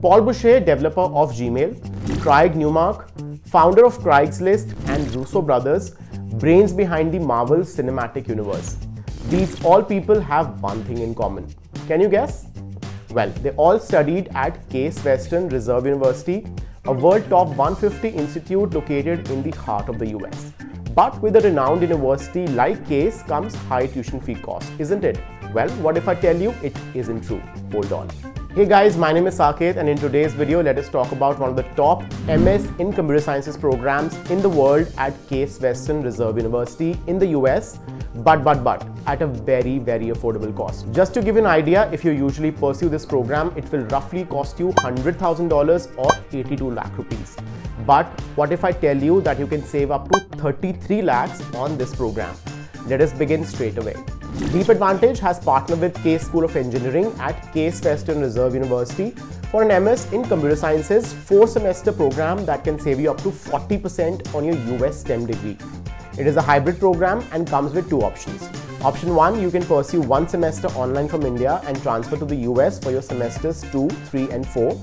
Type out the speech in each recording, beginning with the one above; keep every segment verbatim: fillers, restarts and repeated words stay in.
Paul Buchheit, developer of Gmail, Craig Newmark, founder of Craigslist and Russo Brothers, brains behind the Marvel Cinematic Universe. These all people have one thing in common. Can you guess? Well, they all studied at Case Western Reserve University, a world top one hundred fifty institute located in the heart of the U S. But with a renowned university like Case comes high tuition fee cost, isn't it? Well, what if I tell you it isn't true? Hold on. Hey guys, my name is Saket, and in today's video, let us talk about one of the top M S in Computer Sciences programs in the world at Case Western Reserve University in the U S. But, but, but, at a very, very affordable cost. Just to give you an idea, if you usually pursue this program, it will roughly cost you one hundred thousand dollars or eighty-two lakh rupees. But what if I tell you that you can save up to thirty-three lakhs on this program? Let us begin straight away. Deep Advantage has partnered with Case School of Engineering at Case Western Reserve University for an M S in Computer Sciences four semester program that can save you up to forty percent on your U S STEM degree. It is a hybrid program and comes with two options. Option one, you can pursue one semester online from India and transfer to the U S for your semesters two, three and four.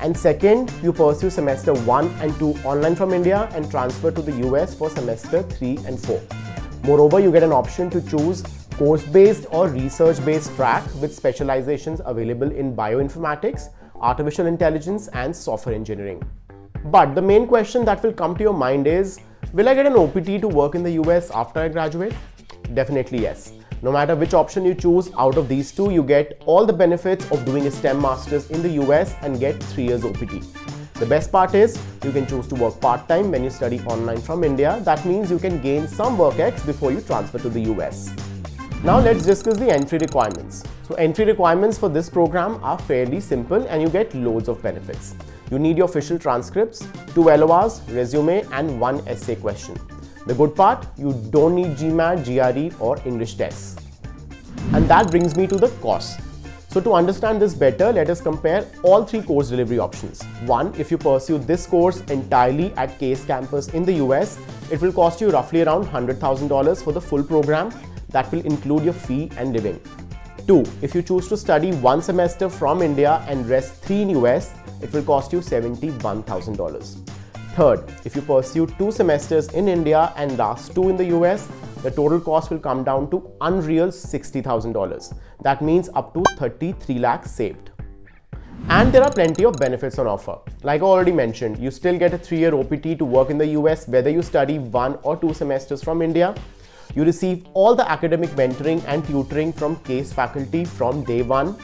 And second, you pursue semester one and two online from India and transfer to the U S for semester three and four. Moreover, you get an option to choose course-based or research-based track with specializations available in bioinformatics, artificial intelligence and software engineering. But the main question that will come to your mind is, will I get an O P T to work in the U S after I graduate? Definitely yes. No matter which option you choose out of these two, you get all the benefits of doing a STEM Masters in the U S and get three years O P T. The best part is, you can choose to work part-time when you study online from India. That means you can gain some work ex before you transfer to the U S. Now let's discuss the entry requirements. So entry requirements for this program are fairly simple and you get loads of benefits. You need your official transcripts, two L O Rs, resume and one essay question. The good part, you don't need GMAT, G R E or English tests. And that brings me to the cost. So to understand this better, let us compare all three course delivery options. One, if you pursue this course entirely at Case campus in the U S, it will cost you roughly around one hundred thousand dollars for the full program. That will include your fee and living. Two, if you choose to study one semester from India and rest three in U S, it will cost you seventy-one thousand dollars. Third, if you pursue two semesters in India and last two in the U S, the total cost will come down to unreal sixty thousand dollars. That means up to thirty-three lakhs saved. And there are plenty of benefits on offer. Like I already mentioned, you still get a three year O P T to work in the U S whether you study one or two semesters from India. You receive all the academic mentoring and tutoring from Case faculty from day one.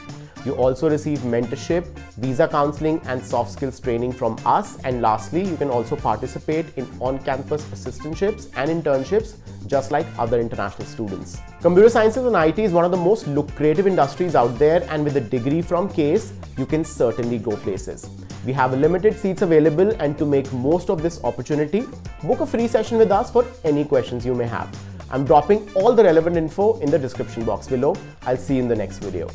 You also receive mentorship, visa counseling and soft skills training from us. And lastly, you can also participate in on-campus assistantships and internships just like other international students. Computer sciences and I T is one of the most lucrative industries out there, and with a degree from Case, you can certainly go places. We have limited seats available, and to make most of this opportunity, book a free session with us for any questions you may have. I'm dropping all the relevant info in the description box below. I'll see you in the next video.